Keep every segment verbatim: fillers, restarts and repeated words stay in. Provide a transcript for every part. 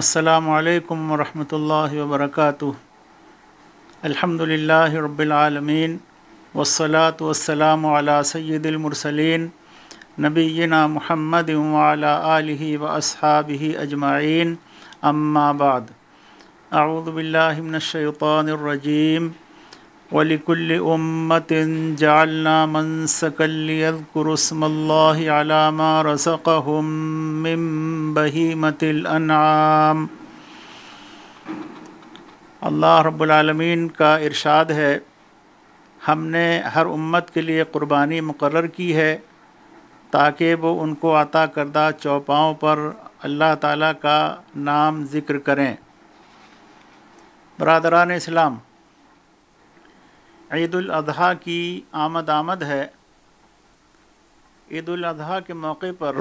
अस्सलामु अलैकुम वरहमतुल्लाहि वबरकातुहु। अल्हम्दुलिल्लाहि रब्बिल आलमीन वस्सलातु वस्सलामु अला सय्यिदिल मुरसलीन नबीना मुहम्मद व अला आलिहि व अस्हाबिहि अजमाइन। अम्मा बाद, अऊज़ु बिल्लाहि मिनश शैतानिर रजीम। वलिकुल्लि उम्मतिन जअलना मनसकल लियज़कुरु अस्मल्लाहि अला मा रज़क़हुम मिन बहीमतिल अनआम। अल्लाह रब्बुल आलमीन का इरशाद है, हमने हर उम्मत के लिए क़ुरबानी मुक़र्रर की है ताकि वो उनको अता करदा चौपाओं पर अल्लाह ताला का नाम ज़िक्र करें। बरादरान इस्लाम, ईदुल अज़हा की आमद आमद है। ईदुल अज़हा के मौके पर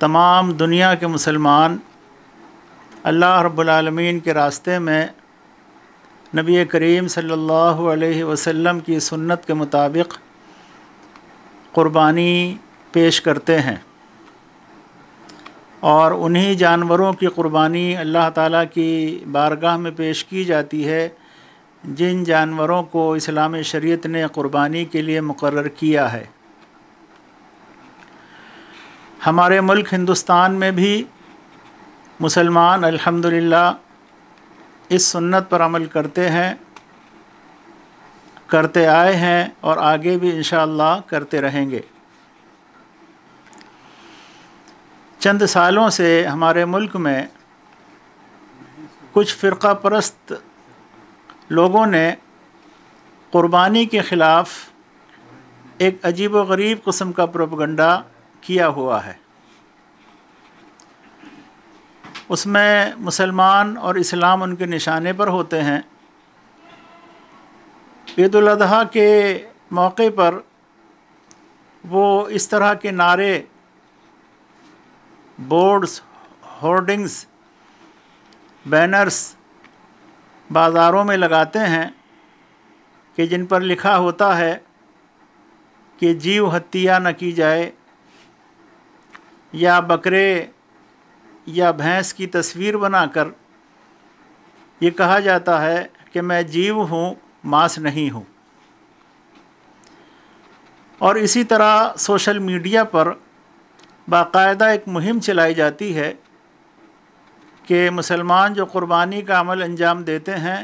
तमाम दुनिया के मुसलमान अल्लाह रब्बुल आलमीन के रास्ते में नबी करीम सल्लल्लाहु अलैहि वसल्लम की सुन्नत के मुताबिक क़ुरबानी पेश करते हैं और उन्हीं जानवरों की क़ुरबानी अल्लाह ताला की बारगाह में पेश की जाती है जिन जानवरों को इस्लामी शरीयत ने क़ुरबानी के लिए मुक़र्रर किया है। हमारे मुल्क हिंदुस्तान में भी मुसलमान अल्हम्दुलिल्लाह इस सुन्नत पर अमल करते हैं, करते आए हैं और आगे भी इंशाअल्लाह करते रहेंगे। चंद सालों से हमारे मुल्क में कुछ फ़िरक़ा परस्त लोगों ने क़ुरबानी के ख़िलाफ़ एक अजीब व गरीब किस्म का प्रोपगंडा किया हुआ है। उसमें मुसलमान और इस्लाम उनके निशाने पर होते हैं। ईदुल अज़हा के मौके पर वो इस तरह के नारे, बोर्ड्स, होर्डिंग्स, बैनर्स बाज़ारों में लगाते हैं कि जिन पर लिखा होता है कि जीव हत्या न की जाए या बकरे या भैंस की तस्वीर बनाकर ये कहा जाता है कि मैं जीव हूँ, मांस नहीं हूँ। और इसी तरह सोशल मीडिया पर बाकायदा एक मुहिम चलाई जाती है कि मुसलमान जो क़ुरबानी का अमल अंजाम देते हैं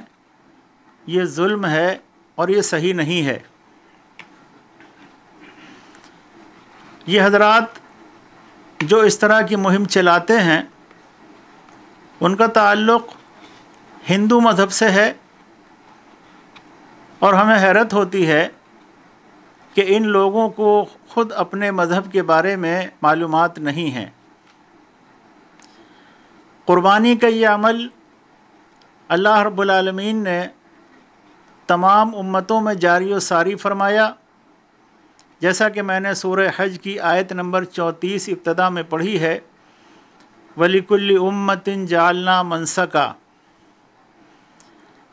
ये जुल्म है और ये सही नहीं है। ये हज़रात जो इस तरह की मुहिम चलाते हैं उनका ताल्लुक़ हिंदू मज़हब से है और हमें हैरत होती है कि इन लोगों को ख़ुद अपने मज़हब के बारे में मालूमात नहीं हैं। क़ुरबानी का ये अमल अल्लाह रब्बुल आलमीन ने तमाम उम्मतों में जारी व सारी फरमाया, जैसा कि मैंने सूरह हज की आयत नंबर चौंतीस इब्तदा में पढ़ी है, वलिकुल्लि उम्मतिन जालना मनसका।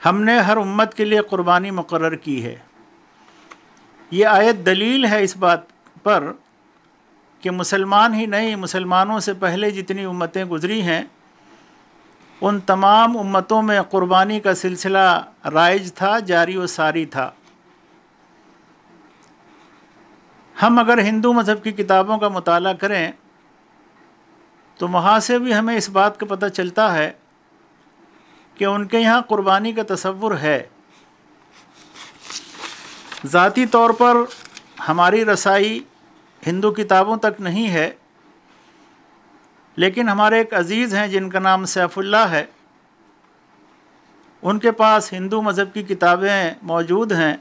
हमने हर उम्मत के लिए क़ुरबानी मुक़र्रर की है। ये आयत दलील है इस बात पर कि मुसलमान ही नहीं, मुसलमानों से पहले जितनी उम्मतें गुज़री हैं उन तमाम उम्मतों में क़ुरबानी का सिलसिला राइज था, जारी व सारी था। हम अगर हिंदू मज़हब की किताबों का मुताला करें तो वहाँ से भी हमें इस बात का पता चलता है कि उनके यहाँ क़ुरबानी का तसव्वुर है। ज़ाती तौर पर हमारी रसाई हिंदू किताबों तक नहीं है, लेकिन हमारे एक अज़ीज़ हैं जिनका नाम सैफुल्लाह है, उनके पास हिंदू मज़हब की किताबें मौजूद हैं।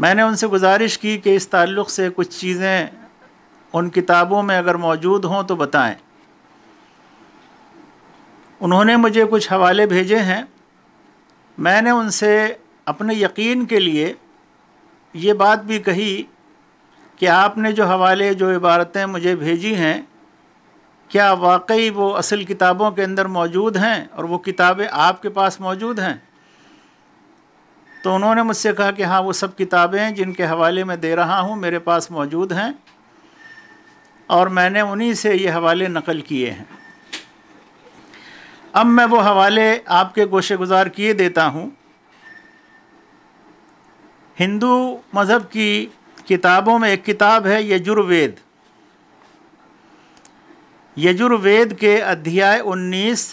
मैंने उनसे गुजारिश की कि इस ताल्लुक़ से कुछ चीज़ें उन किताबों में अगर मौजूद हों तो बताएं। उन्होंने मुझे कुछ हवाले भेजे हैं। मैंने उनसे अपने यकीन के लिए ये बात भी कही कि आपने जो हवाले, जो इबारतें मुझे भेजी हैं, क्या वाकई वो असल किताबों के अंदर मौजूद हैं और वो किताबें आपके पास मौजूद हैं? तो उन्होंने मुझसे कहा कि हाँ, वो सब किताबें जिनके हवाले मैं दे रहा हूँ मेरे पास मौजूद हैं और मैंने उन्हीं से ये हवाले नकल किए हैं। अब मैं वो हवाले आपके गोशे गुजार किए देता हूँ। हिंदू मज़हब की किताबों में एक किताब है यजुर्वेद। यजुर्वेद के अध्याय उन्नीस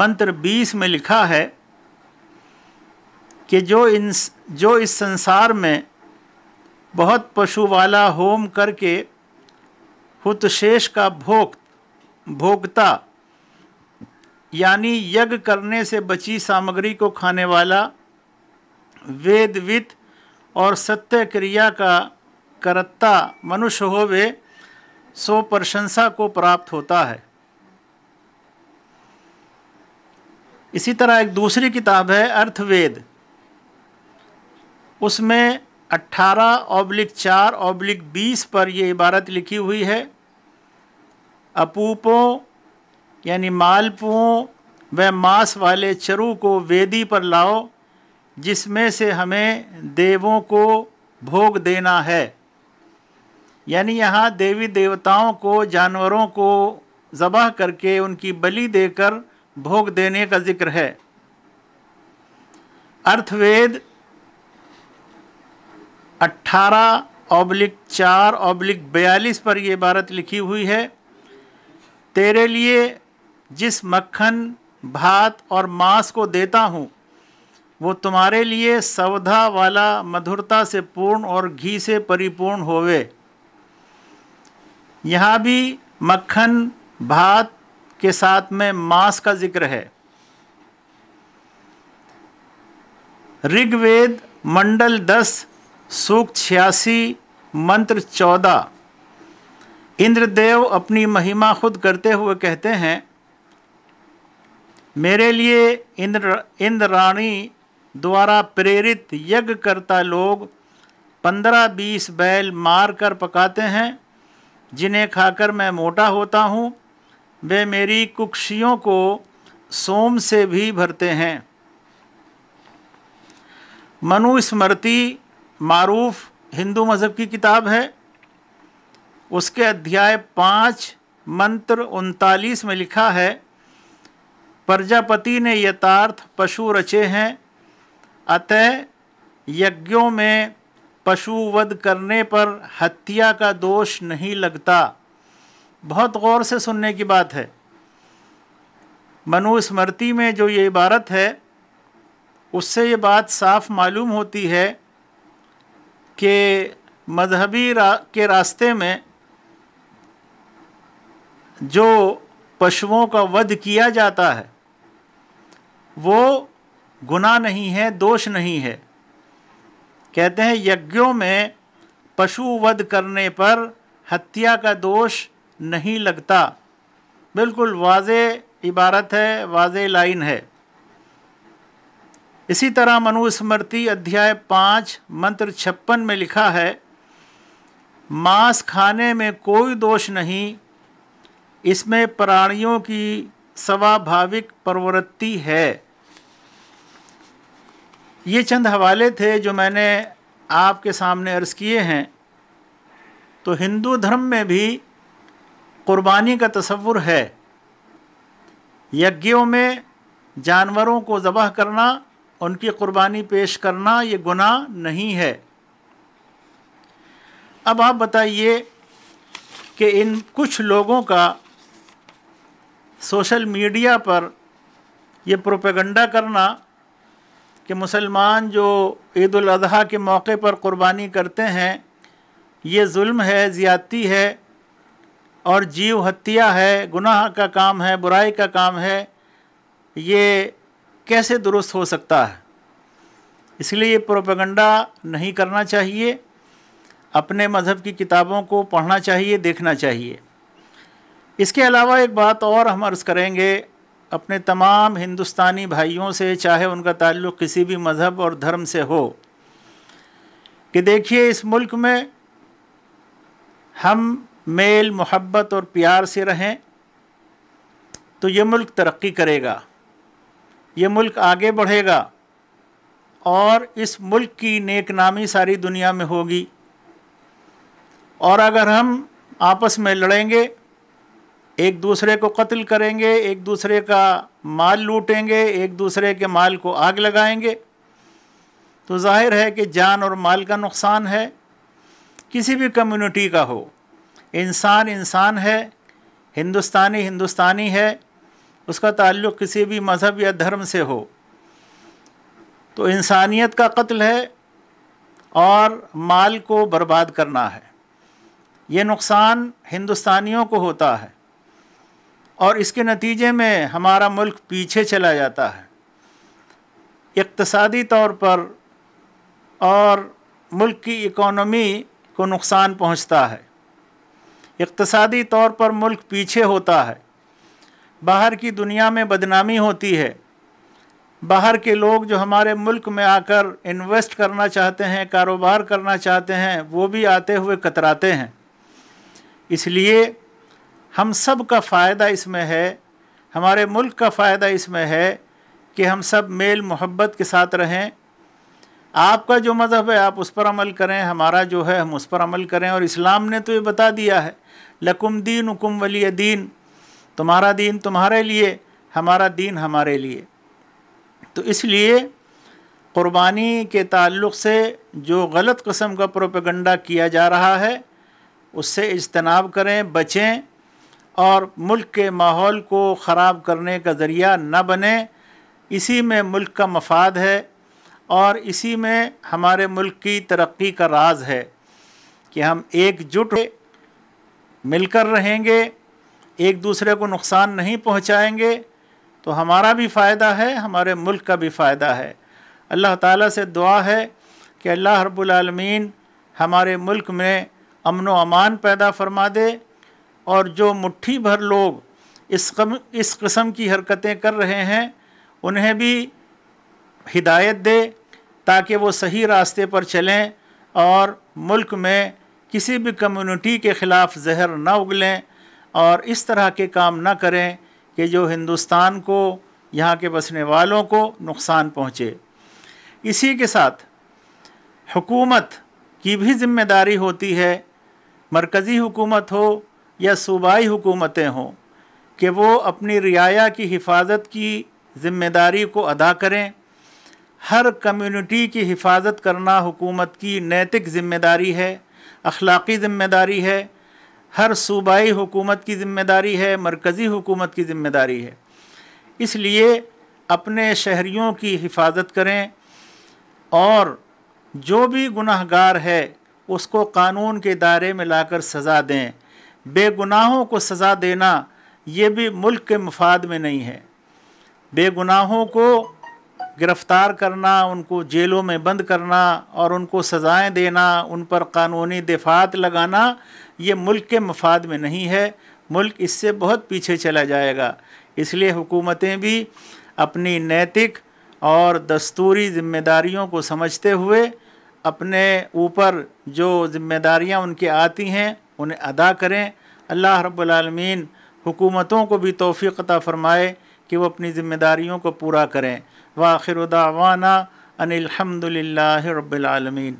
मंत्र बीस में लिखा है कि जो इंस जो इस संसार में बहुत पशु वाला होम करके हुतशेष का भोग भोगता यानी यज्ञ करने से बची सामग्री को खाने वाला, वेदवित और सत्य क्रिया का करता मनुष्य होवे सो प्रशंसा को प्राप्त होता है। इसी तरह एक दूसरी किताब है अर्थवेद, उसमें अट्ठारह ऑब्लिक चार ऑब्लिक बीस पर ये इबारत लिखी हुई है, अपूपों यानी मालपुओं व मांस वाले चरु को वेदी पर लाओ जिसमें से हमें देवों को भोग देना है। यानी यहाँ देवी देवताओं को, जानवरों को ज़बह करके उनकी बलि देकर भोग देने का जिक्र है। अर्थवेद अट्ठारह ऑब्लिक चार ऑब्लिक बयालीस पर यह इबारत लिखी हुई है, तेरे लिए जिस मक्खन, भात और मांस को देता हूँ वो तुम्हारे लिए सौधा वाला मधुरता से पूर्ण और घी से परिपूर्ण होवे। यहाँ भी मक्खन भात के साथ में मांस का जिक्र है। ऋग्वेद मंडल दस सूक्त छियासी मंत्र चौदह, इंद्रदेव अपनी महिमा खुद करते हुए कहते हैं, मेरे लिए इंद्र इंद्राणी द्वारा प्रेरित यज्ञकर्ता लोग पंद्रह बीस बैल मार कर पकाते हैं जिन्हें खाकर मैं मोटा होता हूँ। वे मेरी कुक्षियों को सोम से भी भरते हैं। मनुस्मृति मारूफ हिंदू मज़हब की किताब है, उसके अध्याय पाँच मंत्र उनतालीस में लिखा है, प्रजापति ने यथार्थ पशु रचे हैं, अतः यज्ञों में पशु वध करने पर हत्या का दोष नहीं लगता। बहुत गौर से सुनने की बात है। मनुस्मृति में जो ये इबारत है उससे ये बात साफ मालूम होती है कि मजहबी रा, के रास्ते में जो पशुओं का वध किया जाता है वो गुनाह नहीं है, दोष नहीं है। कहते हैं यज्ञों में पशु वध करने पर हत्या का दोष नहीं लगता। बिल्कुल वाज़े इबारत है, वाज़े लाइन है। इसी तरह मनुस्मृति अध्याय पाँच मंत्र छप्पन में लिखा है, मांस खाने में कोई दोष नहीं, इसमें प्राणियों की स्वाभाविक प्रवृत्ति है। ये चंद हवाले थे जो मैंने आपके सामने अर्ज़ किए हैं। तो हिंदू धर्म में भी कुर्बानी का तस्वुर है। यज्ञों में जानवरों को ज़बह करना, उनकी कुर्बानी पेश करना ये गुनाह नहीं है। अब आप बताइए कि इन कुछ लोगों का सोशल मीडिया पर ये प्रोपेगेंडा करना कि मुसलमान जो ईद उल अज़हा के मौके पर कुर्बानी करते हैं ये जुल्म है, ज़्यादती है और जीव हत्या है, गुनाह का काम है, बुराई का काम है, ये कैसे दुरुस्त हो सकता है? इसलिए ये प्रोपेगेंडा नहीं करना चाहिए। अपने मज़हब की किताबों को पढ़ना चाहिए, देखना चाहिए। इसके अलावा एक बात और हम अर्ज़ करेंगे अपने तमाम हिंदुस्तानी भाइयों से, चाहे उनका ताल्लुक़ किसी भी मज़हब और धर्म से हो, कि देखिए इस मुल्क में हम मेल मोहब्बत और प्यार से रहें तो ये मुल्क तरक्की करेगा, ये मुल्क आगे बढ़ेगा और इस मुल्क की नेकनामी सारी दुनिया में होगी। और अगर हम आपस में लड़ेंगे, एक दूसरे को कत्ल करेंगे, एक दूसरे का माल लूटेंगे, एक दूसरे के माल को आग लगाएंगे, तो जाहिर है कि जान और माल का नुकसान है। किसी भी कम्युनिटी का हो, इंसान इंसान है, हिंदुस्तानी हिंदुस्तानी है, उसका ताल्लुक़ किसी भी मज़हब या धर्म से हो तो इंसानियत का कत्ल है और माल को बर्बाद करना है। ये नुकसान हिंदुस्तानियों को होता है और इसके नतीजे में हमारा मुल्क पीछे चला जाता है इक़्तिसादी तौर पर, और मुल्क की इकॉनमी को नुकसान पहुंचता है। इक़्तिसादी तौर पर मुल्क पीछे होता है, बाहर की दुनिया में बदनामी होती है। बाहर के लोग जो हमारे मुल्क में आकर इन्वेस्ट करना चाहते हैं, कारोबार करना चाहते हैं, वो भी आते हुए कतराते हैं। इसलिए हम सब का फ़ायदा इसमें है, हमारे मुल्क का फ़ायदा इसमें है कि हम सब मेल मोहब्बत के साथ रहें। आपका जो मज़हब है आप उस पर अमल करें, हमारा जो है हम उस पर अमल करें। और इस्लाम ने तो ये बता दिया है, लकुम दीनुकुम वलिय दीन, तुम्हारा दीन तुम्हारे लिए, हमारा दीन हमारे लिए। तो इसलिए क़ुरबानी के ताल्लुक़ से जो गलत किस्म का प्रोपेगंडा किया जा रहा है उससे इज्तनाब करें, बचें और मुल्क के माहौल को ख़राब करने का ज़रिया न बने। इसी में मुल्क का मफाद है और इसी में हमारे मुल्क की तरक्की का राज है कि हम एकजुट मिलकर रहेंगे, एक दूसरे को नुकसान नहीं पहुंचाएंगे, तो हमारा भी फ़ायदा है, हमारे मुल्क का भी फ़ायदा है। अल्लाह ताला से दुआ है कि अल्लाह रब्बुल आलमीन हमारे मुल्क में अमन व अमान पैदा फरमा दे और जो मुट्ठी भर लोग इस कम, इस किस्म की हरकतें कर रहे हैं उन्हें भी हिदायत दे ताकि वो सही रास्ते पर चलें और मुल्क में किसी भी कम्युनिटी के ख़िलाफ़ जहर ना उगलें और इस तरह के काम ना करें कि जो हिंदुस्तान को, यहाँ के बसने वालों को नुकसान पहुँचे। इसी के साथ हुकूमत की भी ज़िम्मेदारी होती है, मरकज़ी हुकूमत हो या सूबाई हुकूमतें हों, कि वो अपनी रियाया की हिफाजत की ज़िम्मेदारी को अदा करें। हर कम्युनिटी की हिफाजत करना हुकूमत की नैतिक ज़िम्मेदारी है, अखलाक़ी ज़िम्मेदारी है, हर सूबाई हुकूमत की ज़िम्मेदारी है, मरकज़ी हुकूमत की ज़िम्मेदारी है। इसलिए अपने शहरियों की हिफाजत करें और जो भी गुनाहगार है उसको कानून के दायरे में लाकर सज़ा दें। बेगुनाहों को सज़ा देना ये भी मुल्क के मफाद में नहीं है। बेगुनाहों को गिरफ़्तार करना, उनको जेलों में बंद करना और उनको सज़ाएं देना, उन पर कानूनी दिफात लगाना, ये मुल्क के मफाद में नहीं है। मुल्क इससे बहुत पीछे चला जाएगा। इसलिए हुकूमतें भी अपनी नैतिक और दस्तूरी ज़िम्मेदारियों को समझते हुए अपने ऊपर जो ज़िम्मेदारियां उनके आती हैं उन्हें अदा करें। अल्लाह रब्बुल आलमीन हुकूमतों को भी तौफीक अता फ़रमाए कि वो अपनी ज़िम्मेदारियों को पूरा करें। व आखिर दावाना अनिल हम्दुलिल्लाहि रब्बिल आलमीन।